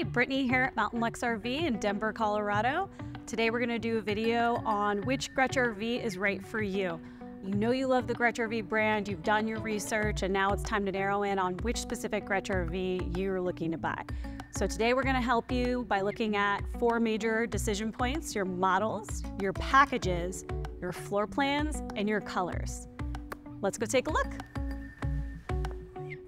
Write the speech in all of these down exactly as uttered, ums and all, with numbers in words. Hi, Brittany here at Mountain Luxe R V in Denver, Colorado. Today we're going to do a video on which Grech R V is right for you. You know you love the Grech R V brand, you've done your research, and now it's time to narrow in on which specific Grech R V you're looking to buy. So today we're going to help you by looking at four major decision points: your models, your packages, your floor plans, and your colors. Let's go take a look.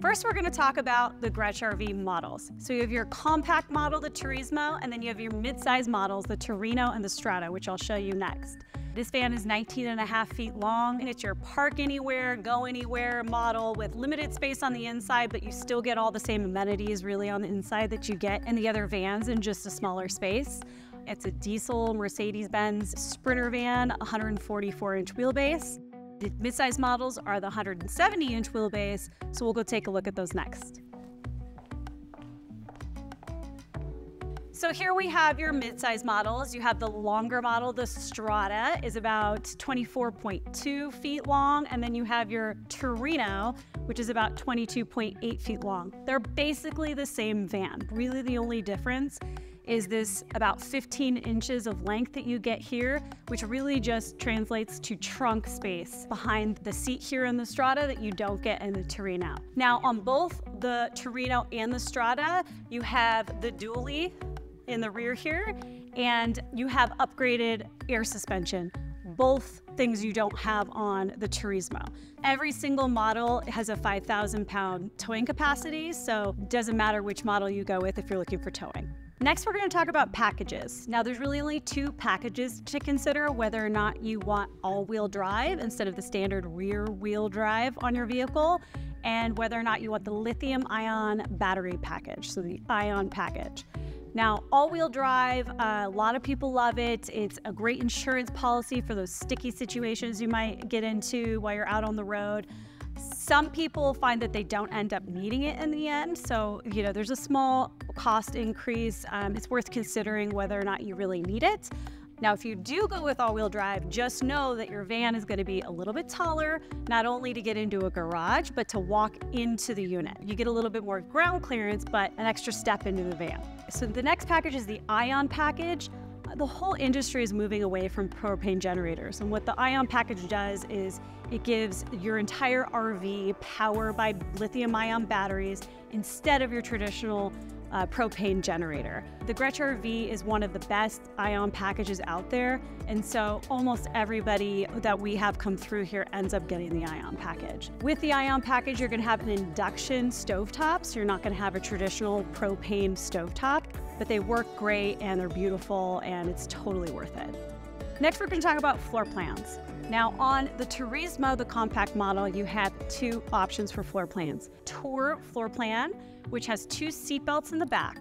First, we're going to talk about the Grech R V models. So you have your compact model, the Turismo, and then you have your mid-size models, the Terreno and the Strada, which I'll show you next. This van is nineteen and a half feet long, and it's your park anywhere, go anywhere model with limited space on the inside, but you still get all the same amenities really on the inside that you get in the other vans in just a smaller space. It's a diesel Mercedes-Benz Sprinter van, one hundred forty-four inch wheelbase. The midsize models are the one hundred seventy inch wheelbase, so we'll go take a look at those next. So here we have your midsize models. You have the longer model. The Strada is about twenty-four point two feet long, and then you have your Terreno, which is about twenty-two point eight feet long. They're basically the same van. Really the only difference is this about fifteen inches of length that you get here, which really just translates to trunk space behind the seat here in the Strada that you don't get in the Terreno. Now on both the Terreno and the Strada, you have the Dually in the rear here, and you have upgraded air suspension. Both things you don't have on the Turismo. Every single model has a five thousand pound towing capacity, so it doesn't matter which model you go with if you're looking for towing. Next, we're going to talk about packages. Now, there's really only two packages to consider, whether or not you want all-wheel drive instead of the standard rear-wheel drive on your vehicle, and whether or not you want the lithium-ion battery package, so the ion package. Now, all-wheel drive, uh, a lot of people love it. It's a great insurance policy for those sticky situations you might get into while you're out on the road. Some people find that they don't end up needing it in the end, so you know there's a small cost increase. Um, it's worth considering whether or not you really need it. Now, if you do go with all-wheel drive, just know that your van is going to be a little bit taller, not only to get into a garage, but to walk into the unit. You get a little bit more ground clearance, but an extra step into the van. So the next package is the ion package. The whole industry is moving away from propane generators, and what the ion package does is it gives your entire R V power by lithium-ion batteries instead of your traditional uh, propane generator. The Grech R V is one of the best ion packages out there, and so almost everybody that we have come through here ends up getting the ion package. With the ion package, you're going to have an induction stovetop, so you're not going to have a traditional propane stovetop. But they work great and they're beautiful, and it's totally worth it. Next, we're going to talk about floor plans. Now on the Turismo, the compact model, you have two options for floor plans. Tour floor plan, which has two seat belts in the back.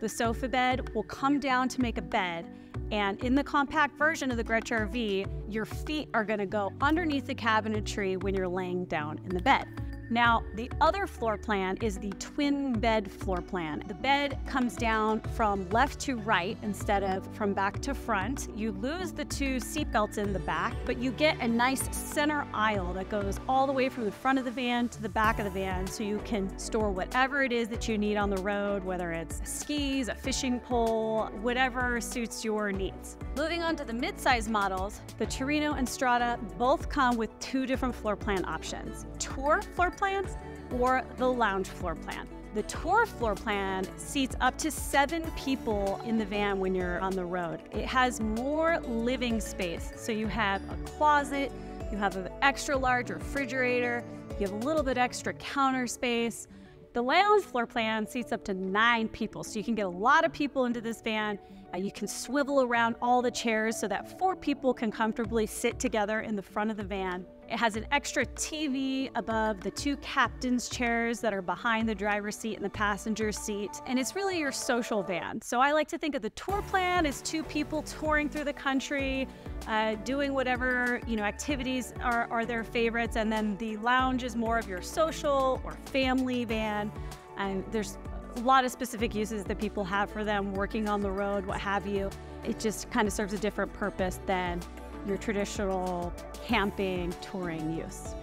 The sofa bed will come down to make a bed, and in the compact version of the Grech R V, your feet are going to go underneath the cabinetry when you're laying down in the bed. Now, the other floor plan is the twin bed floor plan. The bed comes down from left to right instead of from back to front. You lose the two seat belts in the back, but you get a nice center aisle that goes all the way from the front of the van to the back of the van, so you can store whatever it is that you need on the road, whether it's skis, a fishing pole, whatever suits your needs. Moving on to the midsize models, the Terreno and Strada both come with two different floor plan options: tour floor plan plans or the lounge floor plan. The tour floor plan seats up to seven people in the van when you're on the road. It has more living space, so you have a closet, you have an extra large refrigerator, you have a little bit extra counter space. The lounge floor plan seats up to nine people, so you can get a lot of people into this van. Uh, you can swivel around all the chairs so that four people can comfortably sit together in the front of the van. It has an extra T V above the two captain's chairs that are behind the driver's seat and the passenger seat, and it's really your social van. So I like to think of the tour plan as two people touring through the country, uh, doing whatever you know activities are, are their favorites, and then the lounge is more of your social or family van, and there's a lot of specific uses that people have for them, working on the road, what have you. It just kind of serves a different purpose than your traditional camping, touring use.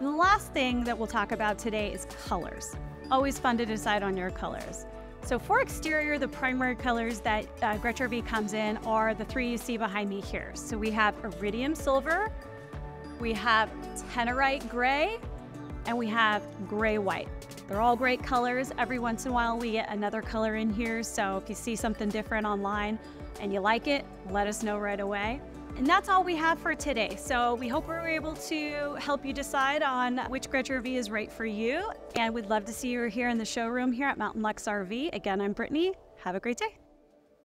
The last thing that we'll talk about today is colors. Always fun to decide on your colors. So for exterior, the primary colors that uh, Grech R V comes in are the three you see behind me here. So we have Iridium Silver, we have Tenorite Gray, and we have Gray White. They're all great colors. Every once in a while we get another color in here, so if you see something different online and you like it, let us know right away. And that's all we have for today. So we hope we were able to help you decide on which Grech R V is right for you. And we'd love to see you here in the showroom here at Mountain Luxe R V. Again, I'm Brittany. Have a great day.